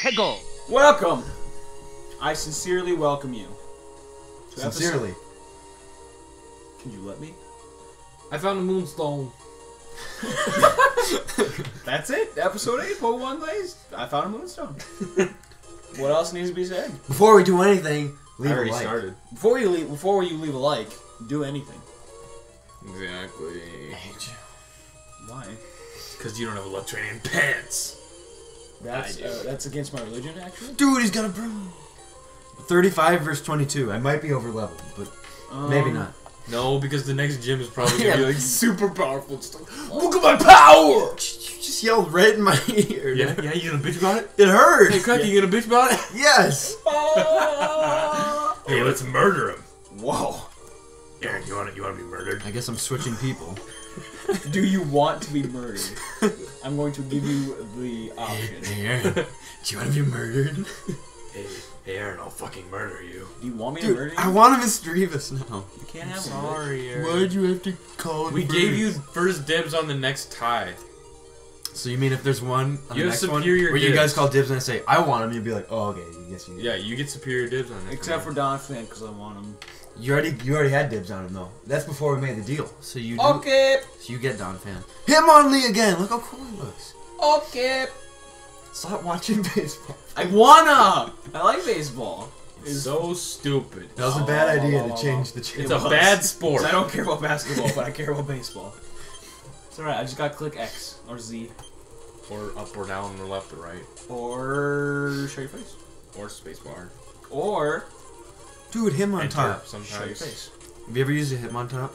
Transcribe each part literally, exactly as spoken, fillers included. Hegel. Welcome. I sincerely welcome you. Sincerely. Can you let me? I found a moonstone. That's it. Episode eight, part one, guys. I found a moonstone. What else needs to be said? Before we do anything, leave I already a like. Started. Before you leave, before you leave a like, do anything. Exactly. I hate you. Why? Because you don't have electronic pants. That's uh, that's against my religion, actually. Dude, he's got a broom. thirty-five verse twenty-two. I might be over leveled, but um, maybe not. No, because the next gym is probably gonna yeah. be like super powerful. Just like, look at my power! You just yelled right in my ear. Yeah, yeah. You gonna bitch about it? It hurts. Hey, Cracky, yeah. you gonna bitch about it? Yes. Hey, let's murder him. Whoa. Aaron, you want to you want to be murdered? I guess I'm switching people. Do you want to be murdered? I'm going to give you the option. Hey, Aaron, do you want to be murdered? Hey, hey, Aaron, I'll fucking murder you. Do you want me Dude, to murder you? I want to misdreavous now. You can't I'm have sorry, him. Aaron. Why'd you have to call it We birds? Gave you first dibs on the next tie. So you mean if there's one on you the next one where dibs. You guys call dibs and I say, I want him, you'd be like, oh, okay, yes, you get Yeah, you get superior dibs on it. Except for Don Finn, because I want him. You already, you already had dibs on him though. That's before we made the deal. So you do, okay. So you get Don Fan. Him on Lee again. Look how cool he looks. Okay. Stop watching baseball. I wanna. I like baseball. It's, it's so stupid. That was a bad oh, idea oh, to change the channel. It's a bad sport. I don't care about basketball, but I care about baseball. It's alright. I just gotta click X or Z, or up or down or left or right, or show your face, or spacebar, or. Dude, him on top. Sometimes. Show your face. Have you ever used a him on top?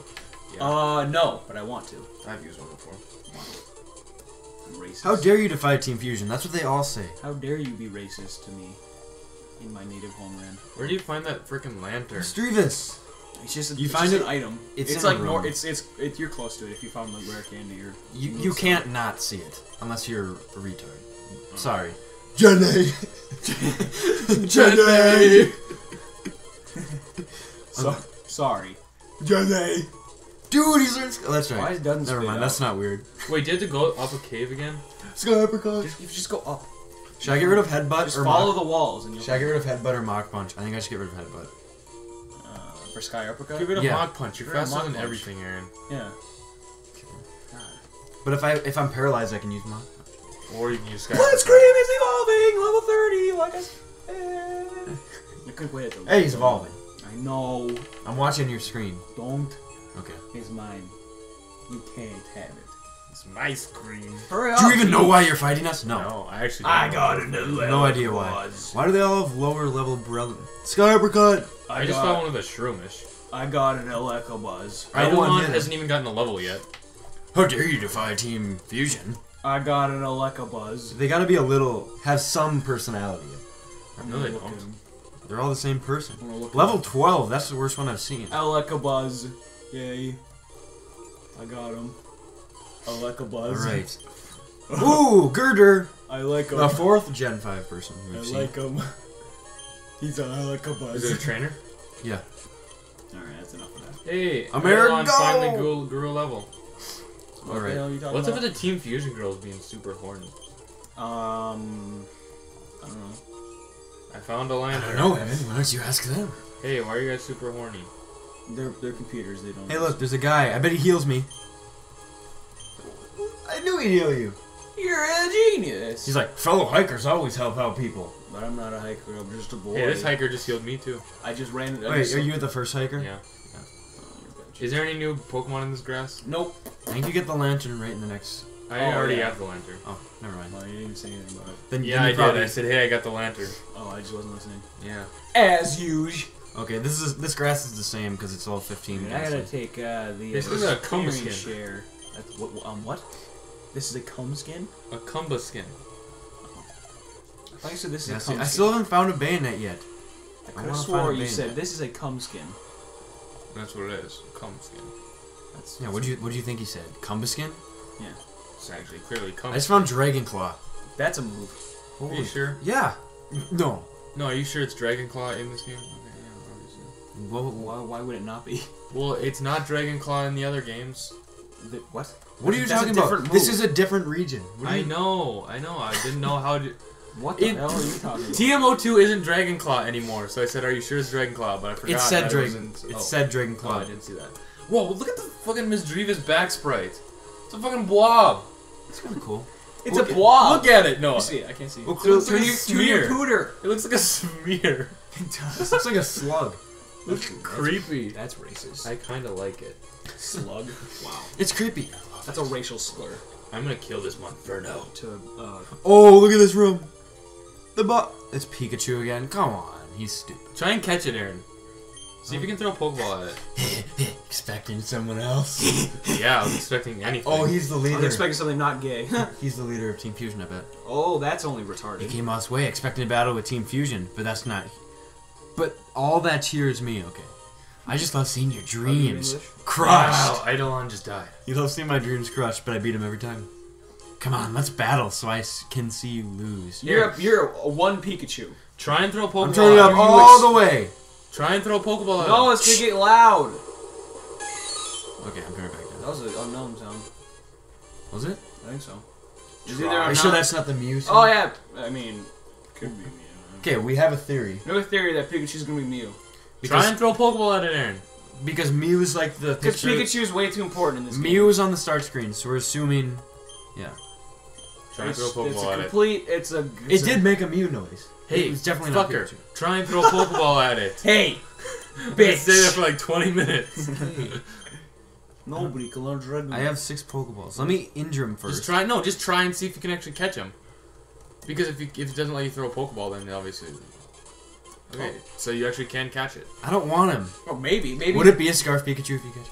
Yeah. Uh, no, but I want to. I've used one before. Wow. I'm racist. How dare you defy Team Fusion? That's what they all say. How dare you be racist to me in my native homeland? Where do you find that freaking lantern? Strevis. It's just a, you it's find just it, an item. It's, it's in like a room. More. It's, it's it's you're close to it if you found like rare candy or. You you can't something. Not see it unless you're a retard. Mm-hmm. Sorry, Jenny. Jenny. So, sorry. Jose! Dude, he's learning... Oh, that's right. Why doesn't Never mind, up. That's not weird. Wait, do you have to go up a cave again? Sky uppercut! Just, you just go up. Should I get rid of headbutt just or follow mock? The walls. And Should I get rid of headbutt or mock punch? I think I should get rid of headbutt. Uh, for sky uppercut? Get rid of yeah. mock punch. You're faster than everything, Aaron. Yeah. God. But if, I, if I'm paralyzed, I can use mock punch. Or you can use sky uppercut. Blitzkrieg is evolving! Level thirty! Like I said... You could wait at the Hey, he's evolving. I know. I'm watching your screen. Don't. Okay. It's mine. You can't have it. It's my screen. Hurry up. Do you even know why you're fighting us? No. No, I actually don't I know got it. No idea why. Why do they all have lower level brother? Sky uppercut. I, I just got one of the shroomish. I got an Eleko Buzz. Eidolon hasn't even gotten a level yet. How dare you defy Team Fusion? I got an Eleko Buzz. They gotta be a little, have some personality. No, they don't. They're all the same person. Level twelve, that's the worst one I've seen. Alekabuzz. Yay. I got him. Alekabuzz. Alright. Ooh, Girder! I like him. The fourth Gen five person we've I seen. like him. He's an Alekabuzz. Is it a trainer? Yeah. Alright, that's enough of that. Hey, American finally grew, grew a level. Alright. What What's about? Up with the Team Fusion girls being super horny? Um... I don't know. I found a lantern. I don't know, Evan. Why don't you ask them? Hey, why are you guys super horny? They're, they're computers. They don't... Hey, look. There's a guy. I bet he heals me. I knew he'd heal you. You're a genius. He's like, fellow hikers always help out people. But I'm not a hiker. I'm just a boy. Hey, this hiker just healed me, too. I just ran... I Wait, just are you the first hiker? Yeah. yeah. Oh, Is there any new Pokemon in this grass? Nope. I think you get the lantern right in the next... I oh, already yeah. have the lantern. Oh, never mind. Well, you didn't say anything about it. Then, yeah, then I probably... did. I said, hey, I got the lantern. Oh, I just wasn't listening. Yeah. As usual. Okay, this is this grass is the same because it's all fifteen. Dude, I gotta so. take uh, the... This is a Kumba skin. Share. That's, what, um, what? This is a Kumba skin? A Kumba skin. Oh. I thought you said this yeah, is a Kumba skin. I still haven't found a bayonet yet. I could have swore you said this is a Kumba skin. That's what it is. Kumba skin. That's, yeah, what do you what do you think he said? Kumba skin? Yeah. Actually, clearly, I just found Dragon Claw. That's a move. Holy are you sure? Yeah. No. No, are you sure it's Dragon Claw in this game? Okay, yeah, obviously. Well, why, why would it not be? Well, it's not Dragon Claw in the other games. The, what? What are you That's talking about? Move. This is a different region. I know, I know. I didn't know how to. What the it, hell are you talking about? T M O two isn't Dragonclaw anymore, so I said, are you sure it's Dragonclaw? But I forgot. It said Dragon. It oh. said Dragonclaw. Oh, I didn't see that. Whoa, look at the fucking Miss Drevis back sprite. It's a fucking blob. It's kind of cool. It's look a blob. At, look at it. No. I see it. I can't see it. Well, it looks like, like a smear. Pooter. It looks like a smear. It does. It looks like a slug. Looks that's, creepy. That's, that's racist. I kind of like it. Slug? Wow. It's creepy. That's a racial slur. I'm gonna kill this Monferno. To, uh, oh, look at this room. The bot. It's Pikachu again. Come on. He's stupid. Try and catch it, Aaron. See oh. if you can throw a Pokeball at it. Expecting someone else? Yeah, I was expecting anything. Oh, he's the leader. I was expecting something not gay. He's the leader of Team Fusion, I bet. Oh, that's only retarded. He came off way expecting a battle with Team Fusion, but that's not... But all that cheers me, okay. I just love seeing your dreams crushed. Wow, Eidolon just died. You love seeing my dreams crushed, but I beat him every time. Come on, let's battle so I can see you lose. You're a, you're a one Pikachu. Try and throw a Pokeball. I'm turning up all the way. Try and throw a Pokeball at him. No, it's gonna get loud. Okay, I'm coming back down. That was an unknown sound. Was it? I think so. Is either Are you sure that's not the Mew sound? Oh, yeah. I mean, could be Mew. Okay, we have a theory. Another theory that Pikachu's gonna be Mew. Because Try and throw a Pokeball at it, Aaron. Because Mew's like the Because Pikachu's way too important in this Mew game. Mew's on the start screen, so we're assuming... Yeah. Try and throw a Pokeball it's a at complete, it. It's a complete... It a, did make a Mew noise. Hey, it's definitely fucker. Not Pikachu. Try and throw a Pokeball at it. Hey, bitch. I stayed there for like twenty minutes. Nobody can learn Dragon. I have six Pokeballs. Let me injure him first. Just try, no, just try and see if you can actually catch him. Because if, you, if it doesn't let you throw a Pokeball, then obviously... Okay, oh. so you actually can catch it. I don't want him. Oh, maybe, maybe. Would it be a Scarf Pikachu if you catch it?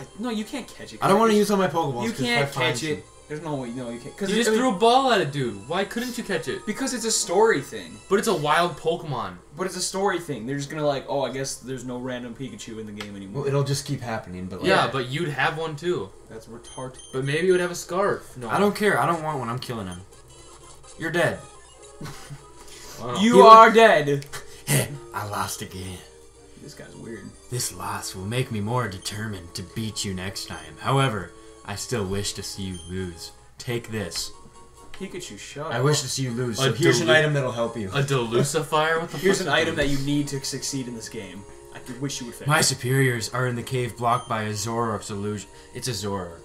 I, no, you can't catch it. I don't want to use all my Pokeballs. You can't catch it. Him. There's no way, no, you can't. You just I mean, threw a ball at a dude. Why couldn't you catch it? Because it's a story thing. But it's a wild Pokemon. But it's a story thing. They're just gonna like, oh, I guess there's no random Pikachu in the game anymore. Well, it'll just keep happening. But like, yeah, but you'd have one too. That's retarded. But maybe you would have a Scarf. No, I don't care. I don't want one. I'm killing him. You're dead. Wow. You he are dead. I lost again. This guy's weird. This loss will make me more determined to beat you next time. However, I still wish to see you lose. Take this. Pikachu, shut I up. wish to see you lose. So here's an item that'll help you. A Delucifier? What the here's an item that you need to succeed in this game. I wish you would finish. My superiors are in the cave blocked by a Zororok's illusion. It's a Zororok.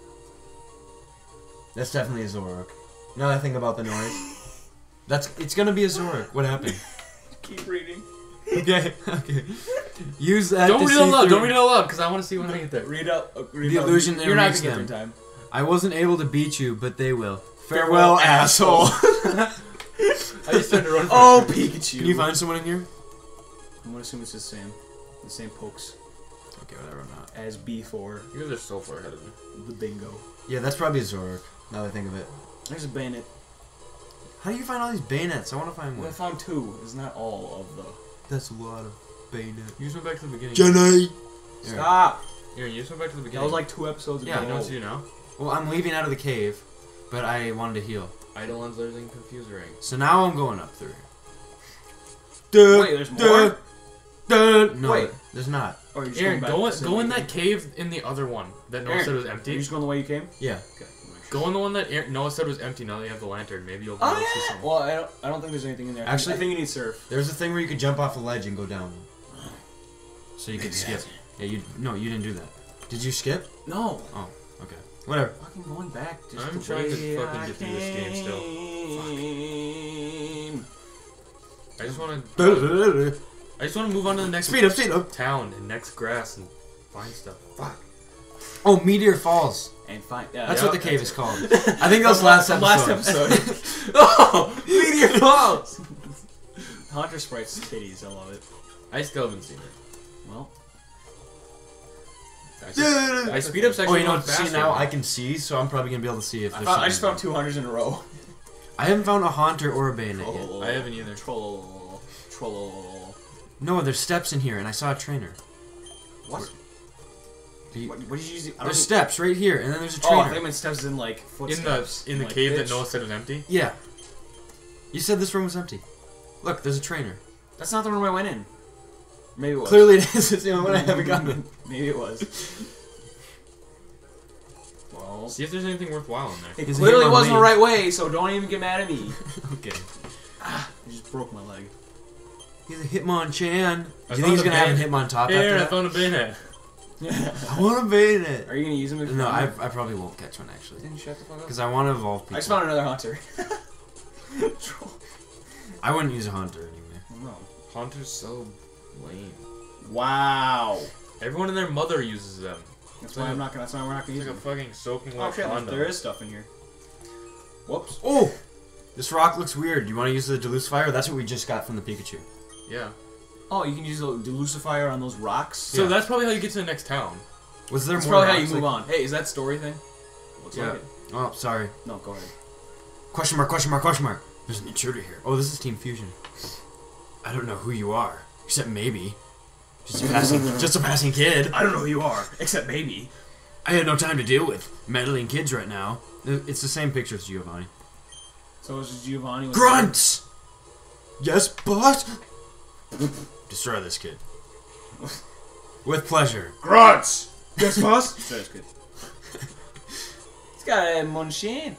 That's definitely a Zororok. Now that I think about the noise. That's. It's gonna be a Zororok. What happened? Keep reading. Okay, okay. Use that. Don't read it all up. Don't read it all up, because I want to see when I get there. Read up. Uh, read the up. illusion You're not gonna get time. I wasn't able to beat you, but they will. Farewell, Farewell asshole. I just started to run. Oh, Pikachu! Can you find someone in here? I'm gonna assume it's the same, the same pokes. Okay, whatever. I'm not. As B four. You guys are so far ahead of me. The bingo. Yeah, that's probably a Zororok. Now that I think of it. There's a Bayonet. How do you find all these Bayonets? I want to find one. I found two. It's not all of the. That's a lot of Bayonet. You just went back to the beginning. Jenny! Stop! Yeah, you just went back to the beginning. That was like two episodes ago. Yeah, you know what to do now? Well, I'm leaving out of the cave, but I wanted to heal. Eidolon's losing Confusering. So now I'm going up through here. Wait, there's more? No, Wait. there's not. Or you Aaron, go, in, go in that cave in the other one that Noah Aaron, said was empty. Are you just going the way you came? Yeah. Okay. Go in the one that Aaron, Noah said was empty. Now that you have the lantern, maybe you'll be able to see something. Well, I don't, I don't think there's anything in there. Actually, I think you need surf. There's a thing where you could jump off a ledge and go down. So you could skip. Yeah, you no, you didn't do that. Did you skip? No. Oh, okay. Whatever. I'm fucking going back. Just I'm trying to fucking get through this game still. Fuck. I just want to. I just want to move on to the next speed up, speed up town and next grass and find stuff. Fuck. Oh, Meteor Falls. And find, uh, that's yep, what the cave is called. I think that was last episode. Last episode. Oh, Meteor Falls. Hunter Sprite's titties, I love it. I still haven't seen it. Well, I, just, I speed up section. Oh, you know, see now I can see, so I'm probably gonna be able to see if there's. I, found, I just found two hunters in a row. I haven't found a haunter or a bayonet yet. I haven't either. Troll, troll. No, there's steps in here, and I saw a trainer. What? You, what, what did you use? There's steps right here, and then there's a trainer. Oh, I think my steps in like footsteps. In the in, in the like cave bitch. that Noah said was empty. Yeah. You said this room was empty. Look, there's a trainer. That's not the room I went in. Maybe it was. Clearly, it is. It's the only one I haven't gotten. Maybe it was. Well, see if there's anything worthwhile in there. It clearly wasn't the right way, so don't even get mad at me. Okay. broke my leg. He's a Hitmonchan. Do you think he's gonna have a Hitmontop after that? Yeah, I found a bayonet. I want a bayonet. Are you gonna use him? No, I, I probably won't catch one actually. Didn't shut the fuck up. Because I want to evolve people. I just found another hunter. I wouldn't use a hunter anyway. No, hunter's so lame. Wow. Everyone and their mother uses them. That's why I'm not gonna. That's why we're not gonna use them. It's like a fucking soaking wet condo. There is stuff in here. Whoops. Oh. This rock looks weird. Do you want to use the delucifier? That's what we just got from the Pikachu. Yeah. Oh, you can use the delucifier on those rocks? Yeah. So that's probably how you get to the next town. Was there that's more probably how you move like... on. Hey, is that story thing? Looks yeah. like it. Oh, sorry. No, go ahead. Question mark, question mark, question mark. There's an intruder here. Oh, this is Team Fusion. I don't know who you are. Except maybe. Just a passing, just a passing kid. I don't know who you are. Except maybe. I had no time to deal with meddling kids right now. It's the same picture as Giovanni. So it's just Giovanni with grunts! Yes, boss? Destroy this kid. With pleasure. Grunts! Yes, boss? Destroy this kid. It's got a munchin.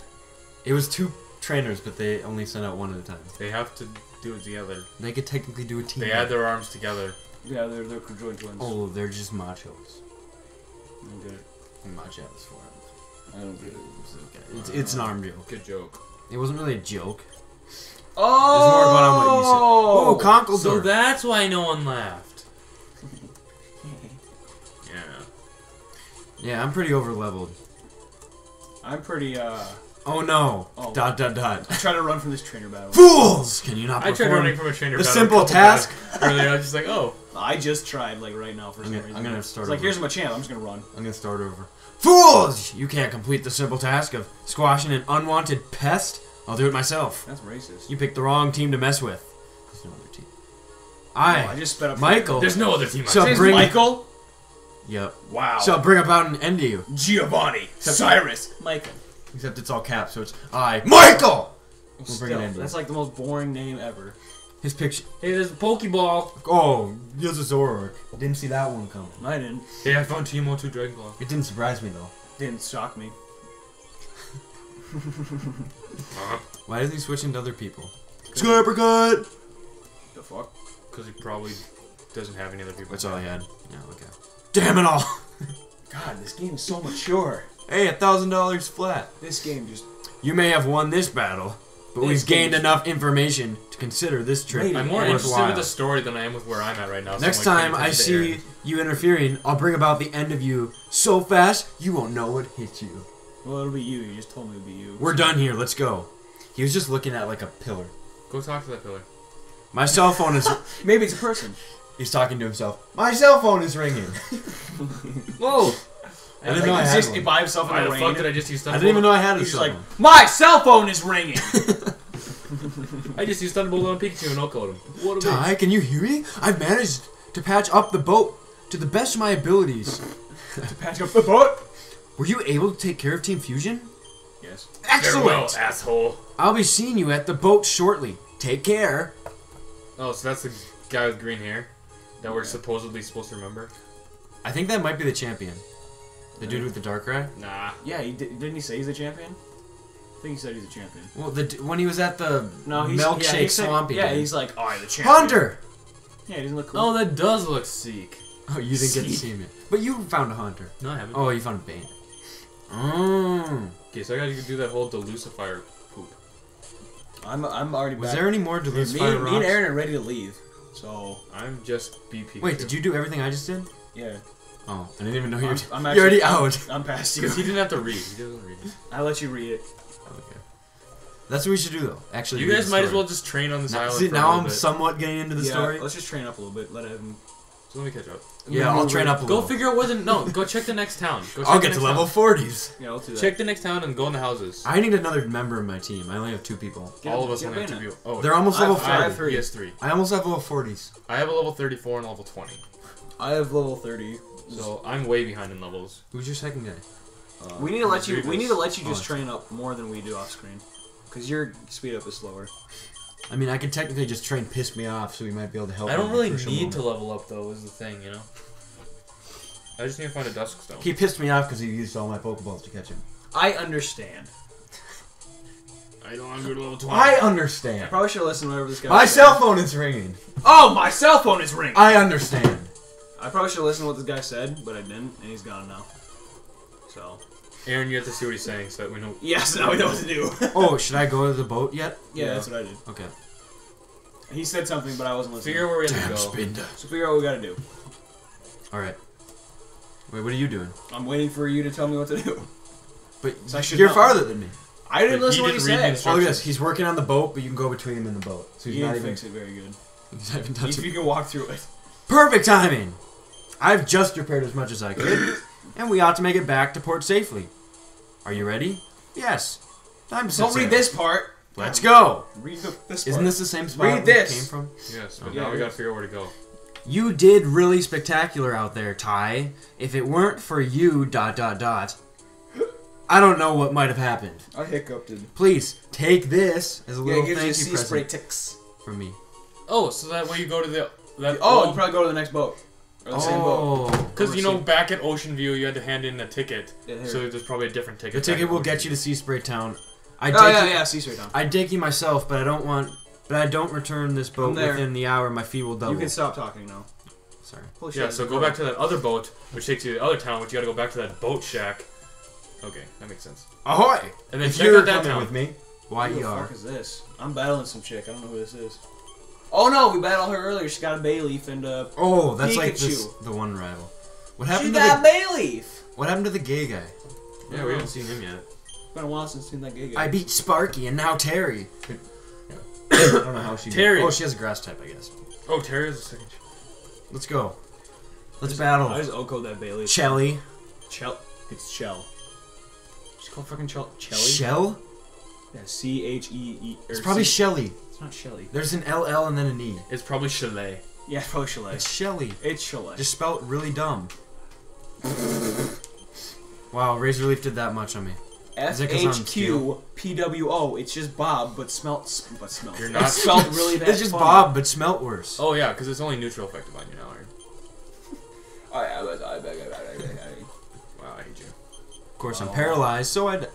It was two trainers, but they only sent out one at a time. They have to do it together. They could technically do a team. They add their arms together. Yeah, they're, they're conjoined twins. Oh, they're just machos. I get it. Machos for it. I don't get it. Okay. It's, it's an arm joke. Good joke. It wasn't really a joke. Oh! There's more going on what you said. Oh, Conkledore. So that's why no one laughed. Yeah. Yeah, I'm pretty over leveled. I'm pretty, uh. Oh no. Oh. Dot, dot, dot. I tried to run from this trainer battle. Fools! Can you not perform? I tried running from a trainer the battle. The simple task? Earlier, I was just like, oh. I just tried, like, right now for some reason. I'm gonna start over. It's like, here's my chance. I'm just gonna run. I'm gonna start over. Fools! You can't complete the simple task of squashing an unwanted pest. I'll do it myself. That's racist. You picked the wrong team to mess with. There's no other team. I, oh, I just sped up Michael. There's no other team. So bring Michael. Yep. Wow. So bring about an end to you. Giovanni, except Cyrus, Michael. Except it's all caps, so it's I, Michael. We'll Still, bring an end. That's like the most boring name ever. His picture. Hey, there's a Pokeball. Oh, there's a Zoroark. Didn't see that one coming. I didn't. Hey, I found T M O two Dragon Claw. It didn't surprise me though. Didn't shock me. Why does he switch into other people? Sniper cut! The fuck? Because he probably doesn't have any other people. That's all he had. Yeah, okay. Damn it all! God, this game is so mature. Hey, a thousand dollars flat. This game just. You may have won this battle, but we've gained enough information to consider this trip. I'm more interested with the story than I am with where I'm at right now. Next time I see you interfering, I'll bring about the end of you so fast you won't know what hit you. Well, it'll be you. You just told me it'll be you. We're done here. Let's go. He was just looking at, like, a pillar. Go talk to that pillar. My cell phone is... Maybe it's a person. He's talking to himself. My cell phone is ringing. Whoa. I didn't know I had one. By himself in the rain. Why the fuck did I just use Thunderbolt? I didn't even know I had a cell phone. He's like, my cell phone is ringing. I just used Thunderbolt on Pikachu and I'll call him. What about Ty, can you hear me? I've managed to patch up the boat to the best of my abilities. To patch up the boat? Were you able to take care of Team Fusion? Yes. Excellent! Farewell, asshole. I'll be seeing you at the boat shortly. Take care. Oh, so that's the guy with green hair that we're supposedly supposed to remember? I think that might be the champion. The dude with the dark eye? Nah. Yeah, he did, didn't he say he's the champion? I think he said he's the champion. Well, the, when he was at the no, he's, milkshake yeah, he said, swampy Yeah, day. He's like, oh, I'm the champion. Hunter! Yeah, he doesn't look cool. Oh, that does look sick. Oh, you didn't Seek. get to see him. But you found a hunter. No, I haven't. Oh, you found a Bane. Mm. Okay, so I gotta do that whole delucifier poop. I'm I'm already. Was back. there any more delucifier? Yeah, me, rocks? me and Aaron are ready to leave, so I'm just B P. Wait, did you do everything I just did? Yeah. Oh, I didn't even know you. I'm, I'm actually, you're already out. I'm past you. He didn't have to read. He doesn't read it. I let you read it. Okay. That's what we should do, though. Actually, you guys might as well just train on this now, island. See, for now a I'm bit. somewhat getting into the yeah, story. Let's just train up a little bit. Let him. So let me catch up. Yeah, I'll train up a little. Go figure out where the... No, go check the next town. Go check I'll get to level forties. Yeah, I'll do that. Check the next town and go in the houses. I need another member of my team. I only have two people. Get All of us only have two people. Oh, They're almost level forty. I have three. Yes, three. I almost have level forties. I have a level thirty-four and a level twenty. I have level thirty. So I'm way behind in levels. Who's your second guy? Uh, we need to let you... We need to let you just train up more than we do off screen. Because your speed up is slower. I mean, I could technically just try and piss me off, so we might be able to help. I don't really need moment. to level up, though, is the thing, you know? I just need to find a Duskstone. He pissed me off because he used all my Pokeballs to catch him. I understand. I don't want to go to level twenty. I understand. I probably should listen to whatever this guy My says. cell phone is ringing. Oh, my cell phone is ringing. I understand. I probably should listen to what this guy said, but I didn't, and he's gone now. So. Aaron, you have to see what he's saying so that we know. Yes, now we know what to do. Oh, should I go to the boat yet? Yeah, yeah, that's what I did. Okay. He said something, but I wasn't listening. Figure out where we have to go. Spinda. So figure out what we gotta do. Alright. Wait, what are you doing? I'm waiting for you to tell me what to do. But so I should you're know. farther than me. I didn't but listen to what he said. Oh, yes, he's working on the boat, but you can go between him and the boat. So he's he not even fix it very good. He's not even touching it. You can walk through it. Perfect timing! I've just repaired as much as I could, and we ought to make it back to port safely. Are you ready? Yes. Time to Don't read this part. Let's go. Read the, this Isn't part. this the same spot Read this. we came from? Yes, but oh, now yeah, we gotta figure out where to go. You did really spectacular out there, Ty. If it weren't for you, dot, dot, dot, I don't know what might have happened. I hiccuped it. Please, take this as a yeah, little thank you present. Sea spray ticks. For me. Oh, so that way you go to the... That oh, boat. you probably go to the next boat. Or the oh. same boat. Because, you know, back at Ocean View, you had to hand in a ticket. Yeah, so there's probably a different ticket. The ticket will get you to Sea Spray Town. I oh, yeah, yeah, Sea Spray Town. I dig you myself, but I don't want... But I don't return this boat within the hour. My fee will double. You can stop talking now. Sorry. Holy yeah, shit, so go back to that other boat, which takes you to the other town, which you gotta go back to that boat shack. Okay, that makes sense. Ahoy! And then if check you're out that town. with me. Why Who the fuck is this? I'm battling some chick. I don't know who this is. Oh no, we battled her earlier. She got a bay leaf and a Oh, that's Pikachu. like this, the one rival. What happened she to got the bay leaf? What happened to the gay guy? Yeah, yeah we haven't seen him yet. It's been a while since I've seen that gay guy. I beat Sparky and now Terry. I don't know how she Terry. Did. Oh, she has a grass type, I guess. Oh, Terry is a second. Let's go. Let's There's, battle. Why does Oko that Bailey? Chelly. Chell. It's Chell. She's called fucking Chell. Chelly? Shell? Yeah, C H E E. It's probably Shelly. It's not Shelly. There's an L L and then an E. It's probably Chalet. Yeah, it's probably Chalet. It's Shelly. It's Chalet. Just spelled really dumb. Wow, Razor Leaf did that much on me. F H Q P W O. It's just Bob, but smelt. But smelt. You're not it's smelt really bad. It's just fun. Bob, but smelt worse. Oh yeah, because it's only neutral effective on you now. Oh yeah, but I beg, I beg, I beg, I beg. Wow, I hate you. Of course, oh. I'm paralyzed, so I.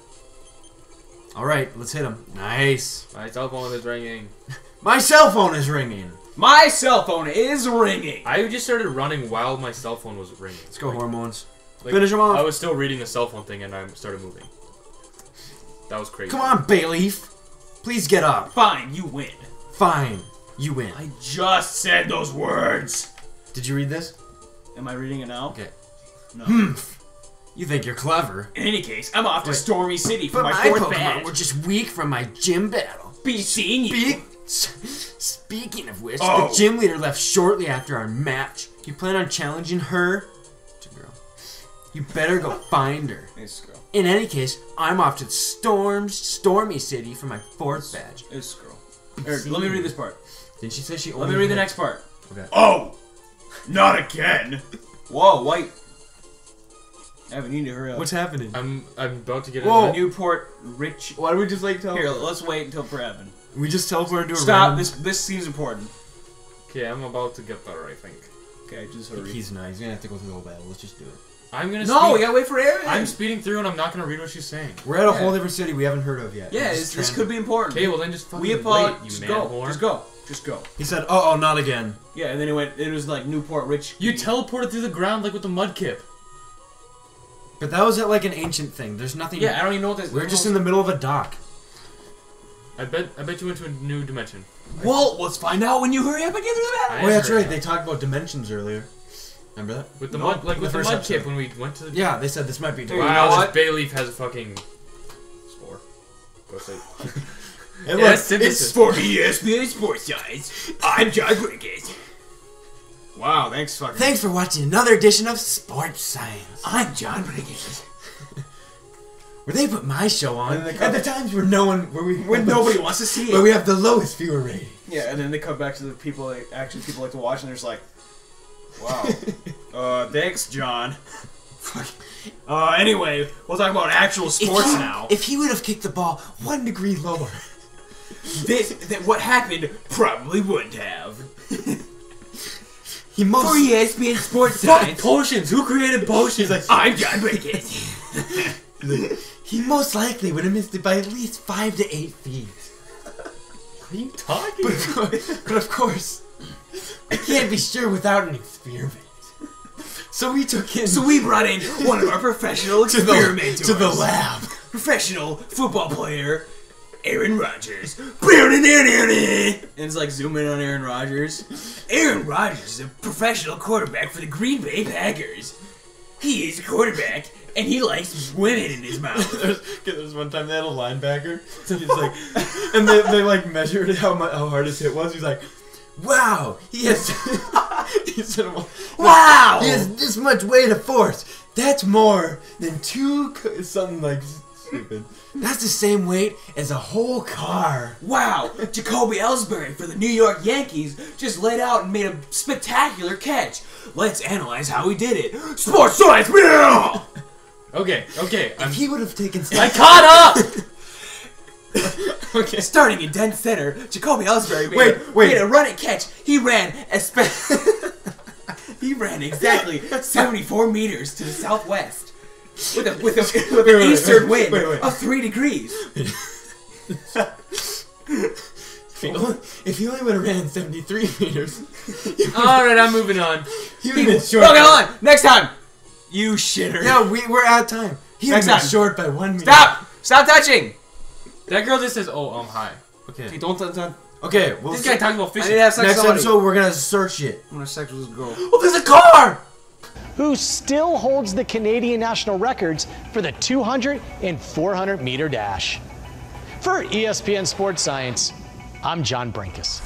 All right, let's hit him. Nice. My cell phone is ringing. My cell phone is ringing. My cell phone is ringing. I just started running while my cell phone was ringing. Let's go, like, hormones. Like, finish him off. I was still reading the cell phone thing, and I started moving. That was crazy. Come on, Bayleaf. Please get up. Fine, you win. Fine, you win. I just said those words. Did you read this? Am I reading it now? Okay. No. Hmph. You think you're clever. In any case, I'm off Wait. to Stormy City for but my fourth Pokemon battle. We're just weak from my gym battle. Be seeing you. Speaking of which, oh. the gym leader left shortly after our match. You plan on challenging her? It's a girl. You better go find her. Nice girl. In any case, I'm off to Storm's Stormy City for my fourth badge. It's girl. Eric, let me read this part. Didn't she say she only Let me read the next part. Okay. Oh! Not again! Whoa, white. Evan, you need to hurry up. What's happening? I'm I'm about to get Whoa. in the Newport Rich. Why don't we just like teleport? Here, let's wait until for Evan. We just teleport into a Stop, random... this this seems important. Okay, I'm about to get there, I think. Okay, just hurry. He's not. He's gonna have to go through the whole battle. Let's just do it. I'm gonna No, speed. we gotta wait for Aaron! I'm speeding through and I'm not gonna read what she's saying. We're at a yeah. whole different city we haven't heard of yet. Yeah, this, this could be important. Okay, well then just fucking we wait, you just man go. Whore. Just go. Just go. He said, oh, oh, not again. Yeah, and then he went, it was like Newport Rich. You teleported through the ground like with the Mudkip. But that was at like an ancient thing. There's nothing... Yeah, I don't even know what this... We're just in the middle of a dock. I bet I bet you went to a new dimension. Right. Well, let's find out when you hurry up and get through the battle. Oh, that's right. Up. They talked about dimensions earlier. Remember that? With the no, mud, like with the, the mud kip when we went to the. Yeah, they said this might be. Wow, you know this bay leaf has a fucking spore. Go sleep. it yeah, it's it's sporty, yes, it's spore size. I'm John Wiggins. Wow, thanks fucking. Thanks for watching another edition of Sports Science. I'm John Wiggins. Where they put my show on at the times where no one, where we, when nobody wants to see it, where we have the lowest viewer rating. Yeah, and then they come back to the people that actually people like to watch, and they're just like. Wow. Uh, thanks, John. uh, anyway, we'll talk about actual sports if he, now. If he would have kicked the ball one degree lower, this, that what happened probably wouldn't have. He must. For E S P N Sports Science. Fuck potions. Who created potions? Like, I'm John Wiggins. He most likely would have missed it by at least five to eight feet. What are you talking but of about? Course, but of course, I can't be sure without an experiment. So we took in... So we brought in one of our professional experimenters. To the, to the lab. Professional football player, Aaron Rodgers. And it's like zoom in on Aaron Rodgers. Aaron Rodgers is a professional quarterback for the Green Bay Packers. He is a quarterback. And he likes women in his mouth. There's, there's one time they had a linebacker. He's like, and they, they like measured how my, how hard his hit was. He's like, wow, he has. He said, wow, he has this much weight of force. That's more than two. Co something like stupid. That's the same weight as a whole car. Wow, Jacoby Ellsbury for the New York Yankees just laid out and made a spectacular catch. Let's analyze how he did it. Sports science. Okay, okay. If I'm... he would have taken... I caught up! Okay. Starting in dead center, Jacoby Ellsbury made, wait, a, wait. made a run and catch. He ran He ran exactly seventy-four meters to the southwest with, a, with, a, with wait, an wait, eastern wait, wait, wind wait, wait. of three degrees. If he, only, if he only would have ran seventy-three meters... Alright, I'm moving on. He would have been short. Moving on! Next time! You shitter. No, we, we're out of time. He was short by one minute. Stop! Stop touching! That girl just says, oh, I'm high. Okay. Hey, don't touch that. Okay, well, this guy talks about fishing. I didn't have sex Next somebody. episode, we're gonna search it. I'm gonna sex with this girl. Oh, there's a car! Who still holds the Canadian national records for the two hundred and four hundred meter dash. For E S P N Sports Science, I'm John Brinkus.